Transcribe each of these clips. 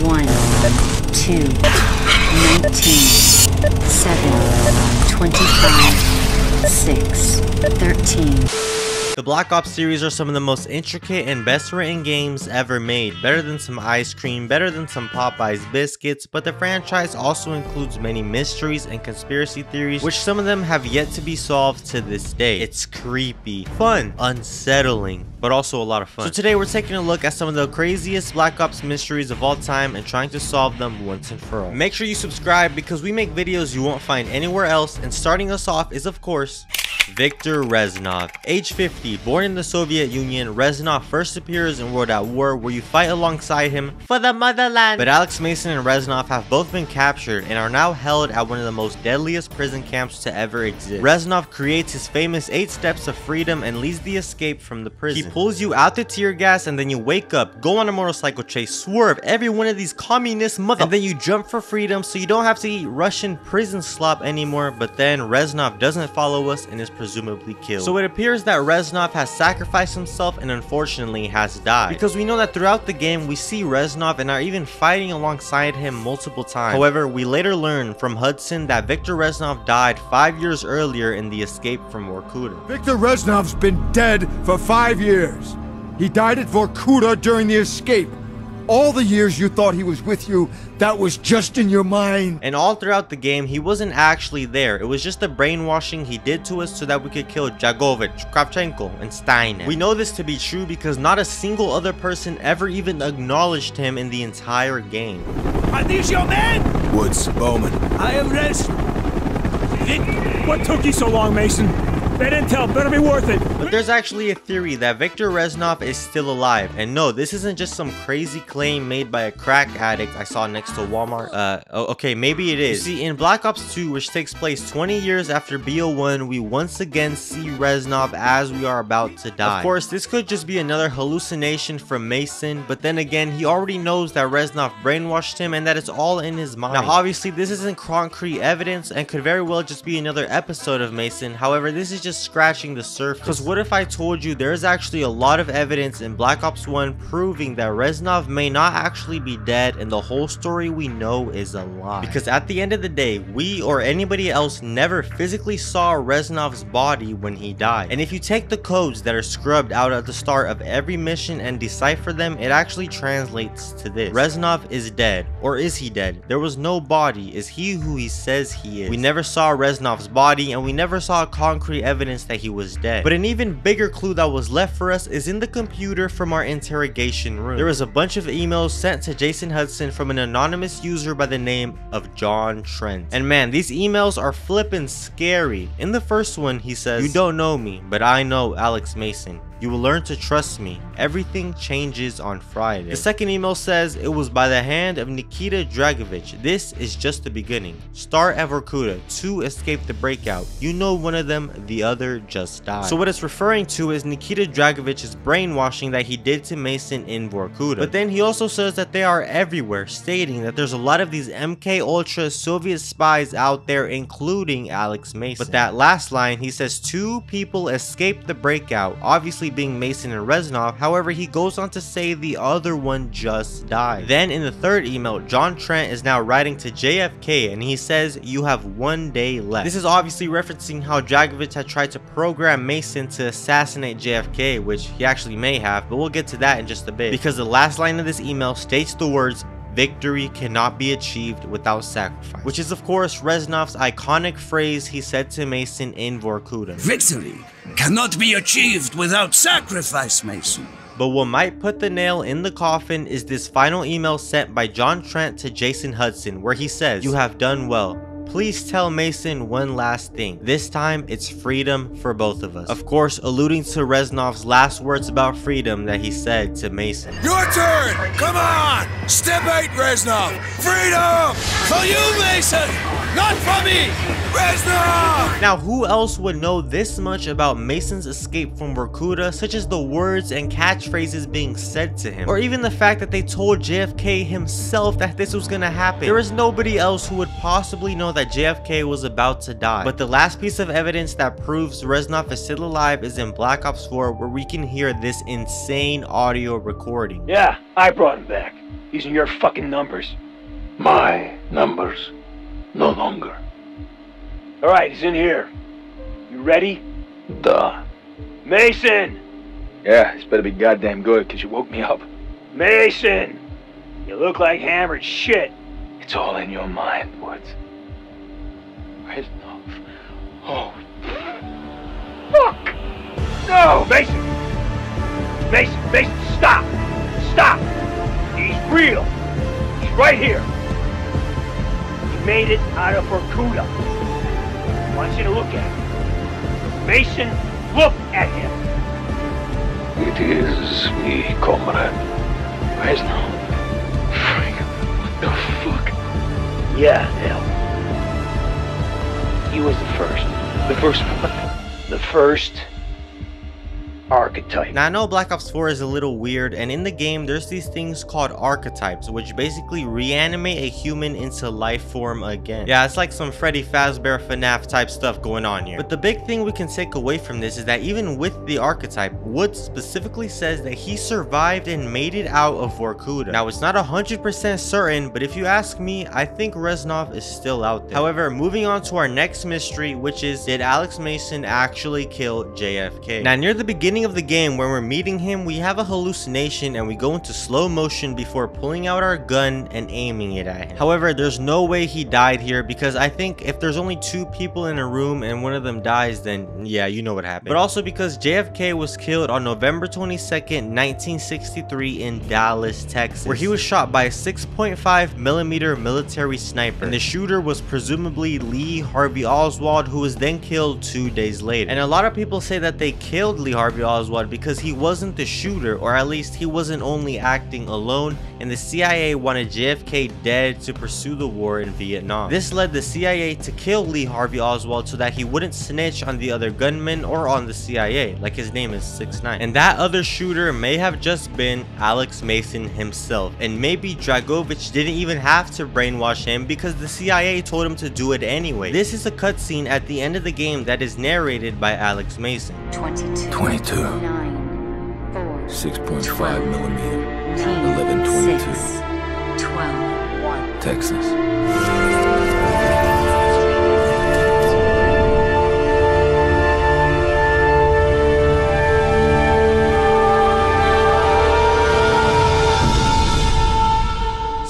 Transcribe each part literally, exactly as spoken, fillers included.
one, two, nineteen, seven, twenty-five, six, thirteen. The Black Ops series are some of the most intricate and best written games ever made. Better than some ice cream, better than some Popeye's biscuits, but the franchise also includes many mysteries and conspiracy theories, which some of them have yet to be solved to this day. It's creepy, fun, unsettling, but also a lot of fun. So today we're taking a look at some of the craziest Black Ops mysteries of all time and trying to solve them once and for all. Make sure you subscribe because we make videos you won't find anywhere else, and starting us off is of course Victor Reznov. Age fifty, born in the Soviet Union, Reznov first appears in World at War, where you fight alongside him for the motherland. But Alex Mason and Reznov have both been captured and are now held at one of the most deadliest prison camps to ever exist. Reznov creates his famous eight steps of freedom and leads the escape from the prison. He pulls you out the tear gas, and then you wake up, go on a motorcycle chase, swerve every one of these communist mother, and then you jump for freedom so you don't have to eat Russian prison slop anymore. But then Reznov doesn't follow us and is presumably killed. So it appears that Reznov has sacrificed himself and unfortunately has died, because we know that throughout the game we see Reznov and are even fighting alongside him multiple times. However, we later learn from Hudson that Victor Reznov died five years earlier in the escape from Vorkuta. Victor Reznov's been dead for five years. He died at Vorkuta during the escape. All the years you thought he was with you, that was just in your mind. And all throughout the game, he wasn't actually there. It was just the brainwashing he did to us so that we could kill Jagovic, Kravchenko, and Stein. We know this to be true because not a single other person ever even acknowledged him in the entire game. Are these your men? Woods, Bowman. I am Rez. What took you so long, Mason? That intel better be worth it. But there's actually a theory that Victor Reznov is still alive. And no, this isn't just some crazy claim made by a crack addict I saw next to Walmart. Uh, okay, maybe it is. You see, in Black Ops two, which takes place twenty years after B O one, we once again see Reznov as we are about to die. Of course, this could just be another hallucination from Mason, but then again, he already knows that Reznov brainwashed him and that it's all in his mind. Now, obviously, this isn't concrete evidence and could very well just be another episode of Mason. However, this is just Just scratching the surface, because what if I told you there's actually a lot of evidence in Black Ops one proving that Reznov may not actually be dead and the whole story we know is a lie? Because at the end of the day, we or anybody else never physically saw Reznov's body when he died. And if you take the codes that are scrubbed out at the start of every mission and decipher them, it actually translates to this: Reznov is dead. Or is he dead? There was no body. Is he who he says he is? We never saw Reznov's body, and we never saw concrete evidence evidence that he was dead. But an even bigger clue that was left for us is in the computer from our interrogation room. There was a bunch of emails sent to Jason Hudson from an anonymous user by the name of John Trent. And man, these emails are flippin' scary. In the first one, he says, "You don't know me, but I know Alex Mason. You will learn to trust me. Everything changes on Friday." The second email says, "It was by the hand of Nikita Dragovich. This is just the beginning. Start at Vorkuta. Two escape the breakout. You know one of them, the other just died." So what it's referring to is Nikita Dragovich's brainwashing that he did to Mason in Vorkuta. But then he also says that they are everywhere, stating that there's a lot of these M K Ultra Soviet spies out there, including Alex Mason. But that last line, he says, "Two people escaped the breakout," obviously being Mason and Reznov. However, he goes on to say the other one just died. Then in the third email, John Trent is now writing to J F K and he says, "You have one day left." This is obviously referencing how Dragovich had tried to program Mason to assassinate J F K, which he actually may have, but we'll get to that in just a bit, because the last line of this email states the words, "Victory cannot be achieved without sacrifice," which is of course Reznov's iconic phrase he said to Mason in Vorkuta. "Victory cannot be achieved without sacrifice, Mason." But what might put the nail in the coffin is this final email sent by John Trent to Jason Hudson, where he says, "You have done well. Please tell Mason one last thing. This time, it's freedom for both of us." Of course, alluding to Reznov's last words about freedom that he said to Mason. "Your turn! Come on! Step eight, Reznov! Freedom! For you, Mason! Not for me! Reznov!" Now, who else would know this much about Mason's escape from Vorkuta, such as the words and catchphrases being said to him? Or even the fact that they told J F K himself that this was gonna happen? There is nobody else who would possibly know that that J F K was about to die. But the last piece of evidence that proves Reznov is still alive is in Black Ops four, where we can hear this insane audio recording. Yeah, I brought him back, using your fucking numbers. My numbers, no longer. All right, he's in here. You ready? Duh. Mason! Yeah, this better be goddamn good, because you woke me up. Mason! You look like hammered shit. It's all in your mind, Woods. Reznov. Oh. Fuck! No! Mason! Mason, Mason, stop! Stop! He's real! He's right here! He made it out of Vorkuta. I want you to look at him. Mason, look at him! It is me, comrade. Reznov. Frank, what the fuck? Yeah, hell. He was the first. The first one. The first archetype. Now, I know Black Ops four is a little weird, and in the game there's these things called archetypes, which basically reanimate a human into life form again. Yeah, it's like some Freddy Fazbear FNAF type stuff going on here. But the big thing we can take away from this is that even with the archetype, Woods specifically says that he survived and made it out of Vorkuta. Now, it's not one hundred percent certain, but if you ask me, I think Reznov is still out there. However, moving on to our next mystery, which is, did Alex Mason actually kill J F K? Now, near the beginning of the game, when we're meeting him, we have a hallucination and we go into slow motion before pulling out our gun and aiming it at him. However, there's no way he died here, because I think if there's only two people in a room and one of them dies, then yeah, you know what happened. But also because J F K was killed on November twenty-second nineteen sixty-three in Dallas, Texas, where he was shot by a six point five millimeter military sniper, and the shooter was presumably Lee Harvey Oswald, who was then killed two days later. And a lot of people say that they killed Lee Harvey Oswald because he wasn't the shooter, or at least he wasn't only acting alone, and the C I A wanted J F K dead to pursue the war in Vietnam. This led the C I A to kill Lee Harvey Oswald so that he wouldn't snitch on the other gunman or on the C I A, like his name is six nine. And that other shooter may have just been Alex Mason himself, and maybe Dragovich didn't even have to brainwash him because the C I A told him to do it anyway. This is a cutscene at the end of the game that is narrated by Alex Mason. twenty-two. twenty-two. six point five millimeter. eleven twenty-two. twelve one. Texas.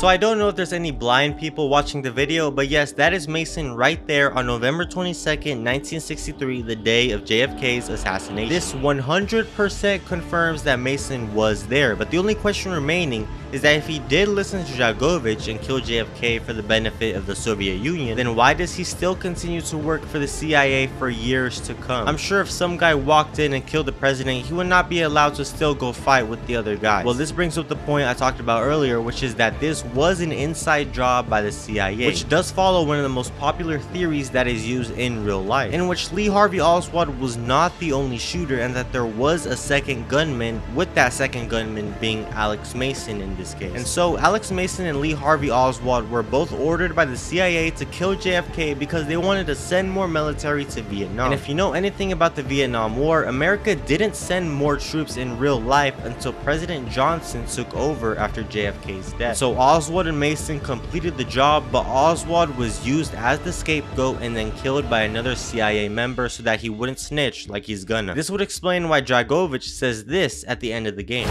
So I don't know if there's any blind people watching the video, but yes, that is Mason right there on November twenty-second nineteen sixty-three, the day of J F K's assassination. This one hundred percent confirms that Mason was there, but the only question remaining is that if he did listen to Dragovich and kill J F K for the benefit of the Soviet Union, then why does he still continue to work for the C I A for years to come? I'm sure if some guy walked in and killed the president, he would not be allowed to still go fight with the other guys. Well, this brings up the point I talked about earlier, which is that this was an inside job by the C I A, which does follow one of the most popular theories that is used in real life, in which Lee Harvey Oswald was not the only shooter and that there was a second gunman, with that second gunman being Alex Mason in this case. And so Alex Mason and Lee Harvey Oswald were both ordered by the C I A to kill J F K because they wanted to send more military to Vietnam. And if you know anything about the Vietnam War, America didn't send more troops in real life until President Johnson took over after J F K's death. So Oswald and Mason completed the job, but Oswald was used as the scapegoat and then killed by another C I A member so that he wouldn't snitch like he's gonna. This would explain why Dragovich says this at the end of the game.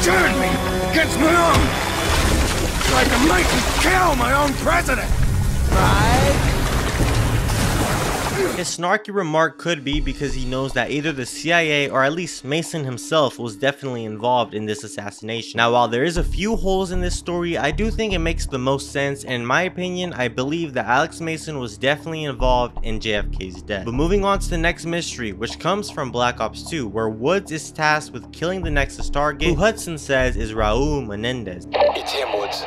Turn me against my own! Like I'm making to kill my own president! Right? His snarky remark could be because he knows that either the C I A or at least Mason himself was definitely involved in this assassination. Now, while there is a few holes in this story, I do think it makes the most sense, and in my opinion, I believe that Alex Mason was definitely involved in J F K's death. But moving on to the next mystery, which comes from Black Ops two, where Woods is tasked with killing the Nexus target, who Hudson says is Raul Menendez. It's him, Woods.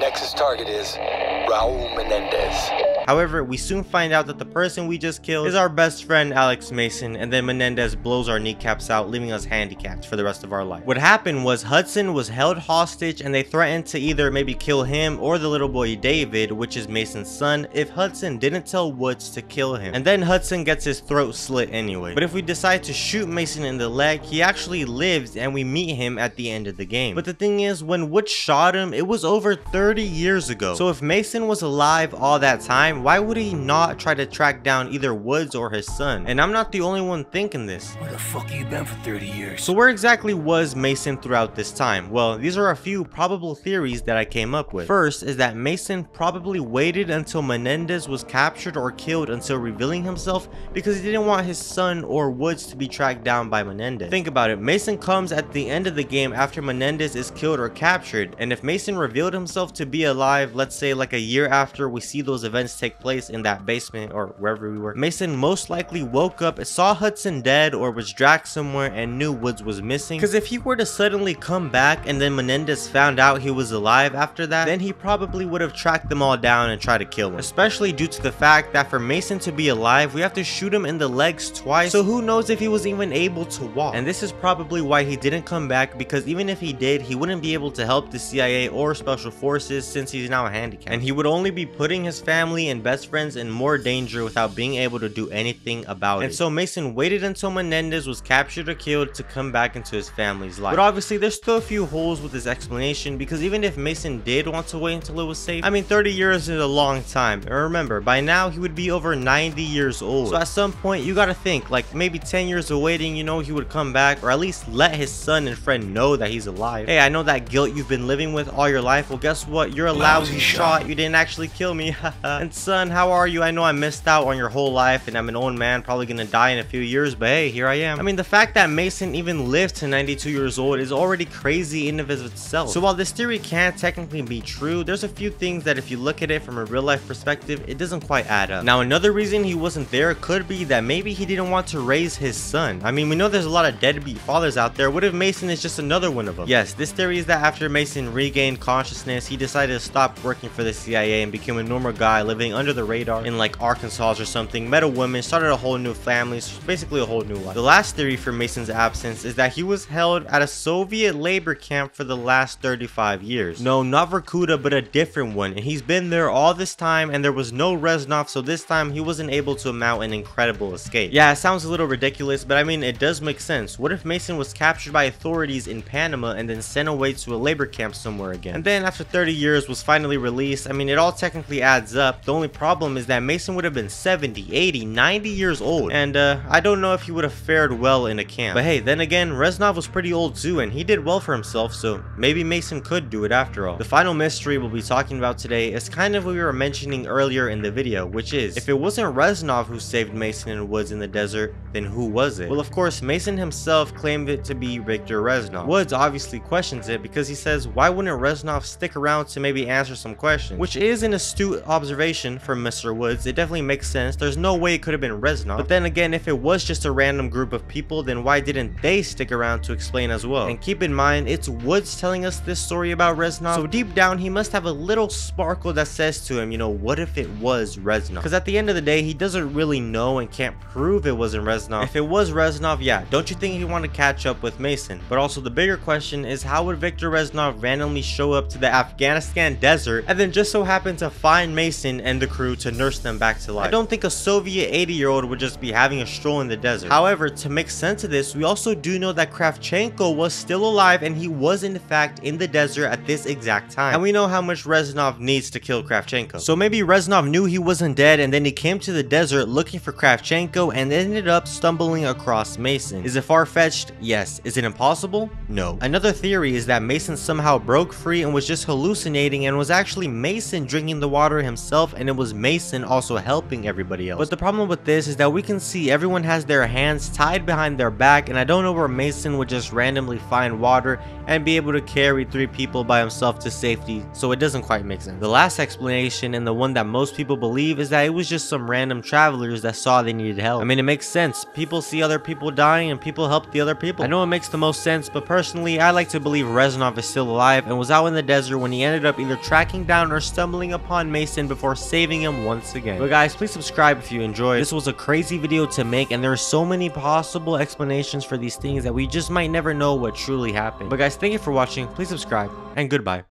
Nexus target is Raul Menendez. However, we soon find out that the person we just killed is our best friend Alex Mason, and then Menendez blows our kneecaps out, leaving us handicapped for the rest of our life. What happened was Hudson was held hostage and they threatened to either maybe kill him or the little boy David, which is Mason's son, if Hudson didn't tell Woods to kill him. And then Hudson gets his throat slit anyway. But if we decide to shoot Mason in the leg, he actually lives and we meet him at the end of the game. But the thing is, when Woods shot him, it was over thirty years ago. So if Mason was alive all that time, why would he not try to track down either Woods or his son? And I'm not the only one thinking this. Where the fuck you been for thirty years? So where exactly was Mason throughout this time? Well, these are a few probable theories that I came up with. First is that Mason probably waited until Menendez was captured or killed until revealing himself, because he didn't want his son or Woods to be tracked down by Menendez. Think about it, Mason comes at the end of the game after Menendez is killed or captured, and if Mason revealed himself to be alive, let's say like a year after we see those events take place in that basement or wherever we were, Mason most likely woke up and saw Hudson dead or was dragged somewhere and knew Woods was missing. Because if he were to suddenly come back and then Menendez found out he was alive after that, then he probably would have tracked them all down and tried to kill him, especially due to the fact that for Mason to be alive, we have to shoot him in the legs twice, so who knows if he was even able to walk. And this is probably why he didn't come back, because even if he did, he wouldn't be able to help the C I A or special forces since he's now handicapped, and he would only be putting his family and best friends in more danger without being able to do anything about it. And so Mason waited until Menendez was captured or killed to come back into his family's life. But obviously there's still a few holes with his explanation, because even if Mason did want to wait until it was safe, I mean thirty years is a long time, and remember by now he would be over ninety years old. So at some point you gotta think, like maybe ten years of waiting, you know, he would come back, or at least let his son and friend know that he's alive. Hey, I know that guilt you've been living with all your life, well guess what, you're a lousy shot, you didn't actually kill me. And son, how are you? I know I missed out on your whole life and I'm an old man probably gonna die in a few years, but hey, here I am. I mean, the fact that Mason even lived to ninety-two years old is already crazy in and of itself. So while this theory can technically be true, there's a few things that if you look at it from a real life perspective, it doesn't quite add up. Now another reason he wasn't there could be that maybe he didn't want to raise his son. I mean, we know there's a lot of deadbeat fathers out there. What if Mason is just another one of them? Yes, this theory is that after Mason regained consciousness, he decided to stop working for the C I A and became a normal guy living under the radar in like Arkansas or something, met a woman, started a whole new family, so basically a whole new life. The last theory for Mason's absence is that he was held at a Soviet labor camp for the last thirty-five years. No, not Vorkuta, but a different one, and he's been there all this time and there was no Reznov, so this time he wasn't able to mount an incredible escape. Yeah, it sounds a little ridiculous, but I mean it does make sense. What if Mason was captured by authorities in Panama and then sent away to a labor camp somewhere again, and then after thirty years was finally released? I mean, it all technically adds up. The only problem is that Mason would have been seventy, eighty, ninety years old, and uh, I don't know if he would have fared well in a camp. But hey, then again, Reznov was pretty old too and he did well for himself, so maybe Mason could do it after all. The final mystery we'll be talking about today is kind of what we were mentioning earlier in the video, which is, if it wasn't Reznov who saved Mason and Woods in the desert, then who was it? Well, of course, Mason himself claimed it to be Victor Reznov. Woods obviously questions it because he says, why wouldn't Reznov stick around to maybe answer some questions? Which is an astute observation from Mister Woods. It definitely makes sense. There's no way it could have been Reznov. But then again, if it was just a random group of people, then why didn't they stick around to explain as well? And keep in mind, it's Woods telling us this story about Reznov, so deep down he must have a little sparkle that says to him, you know, what if it was Reznov? Because at the end of the day, he doesn't really know and can't prove it wasn't Reznov. If it was Reznov, yeah, don't you think he'd want to catch up with Mason? But also the bigger question is, how would Victor Reznov randomly show up to the Afghanistan desert and then just so happen to find Mason and the crew to nurse them back to life? I don't think a Soviet eighty year old would just be having a stroll in the desert. However, to make sense of this, we also do know that Kravchenko was still alive and he was in fact in the desert at this exact time, and we know how much Reznov needs to kill Kravchenko. So maybe Reznov knew he wasn't dead and then he came to the desert looking for Kravchenko and ended up stumbling across Mason. Is it far-fetched? Yes. Is it impossible? No. Another theory is that Mason somehow broke free and was just hallucinating, and was actually Mason drinking the water himself, and it was Mason also helping everybody else. But the problem with this is that we can see everyone has their hands tied behind their back, and I don't know where Mason would just randomly find water and be able to carry three people by himself to safety, so it doesn't quite make sense. The last explanation, and the one that most people believe, is that it was just some random travelers that saw they needed help. I mean, it makes sense. People see other people dying and people help the other people. I know it makes the most sense, but personally, I like to believe Reznov is still alive and was out in the desert when he ended up either tracking down or stumbling upon Mason before saving him once again. But guys, please subscribe if you enjoyed. This was a crazy video to make, and there are so many possible explanations for these things that we just might never know what truly happened. But guys, thank you for watching. Please subscribe, and goodbye.